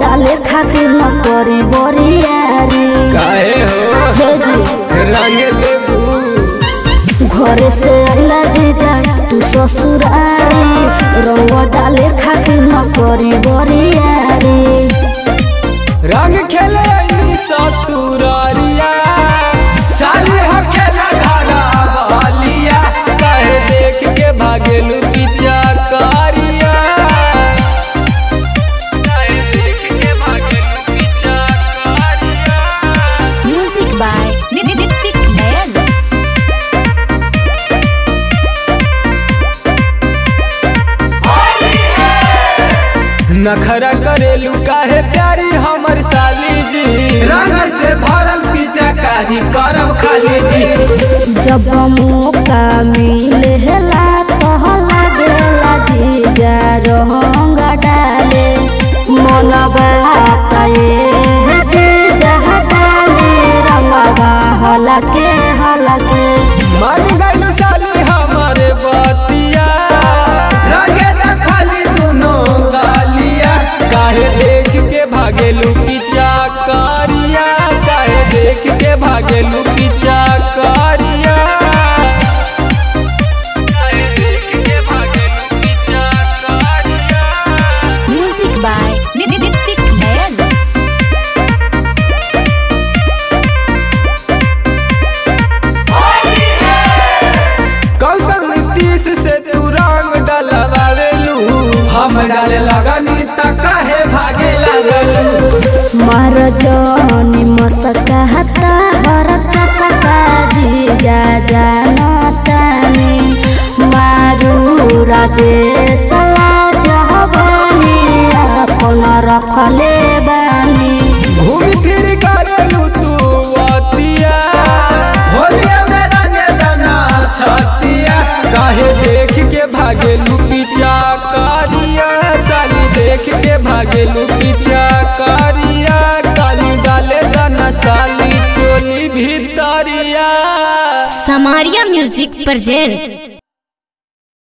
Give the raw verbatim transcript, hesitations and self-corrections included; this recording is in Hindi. डाले खातिर न करे बरियारी काहे हो रंगे देबू घरे से अइला जीजा तू ससुरारी रंग डाले खातिर न करे बरियारी रंग खेले अइली ससुरारिया साली हो खेला धारा बालिया काहे देख के भागेलू पीछा कारिया नितिक नयन। नखरा करेलू काहे प्यारी हमर साली जी रंग से भरम पीछा काहे करम खाली जी जब मौका मिले ला तह लागेला जीजा रंग डाले मनवा हलके हलके मान गइल साली हमारे बतिया रंगे न खाली दुनो गालिया काहे देख के भागेलू पीछा कारिया काहे देख के भागेलू पीछा कारिया काहे देख के भागेलू पीछा कारिया। Music by Nitik Nayan. डाले लगनी त काहे भागे लागलू मार जानी मसका हता हर चसका जी जा जानतानी मारू राजे सला जहबानी अपन रखले बानी घूमी फिर करलू तू अतिया होलिया में रंगे दाना छतिया काहे देख के भागेलू पीछा कारिया साली देख के भागेलू पीछा कारिया काली डाले दाना साली चोली भीतरिया। Samariya music present.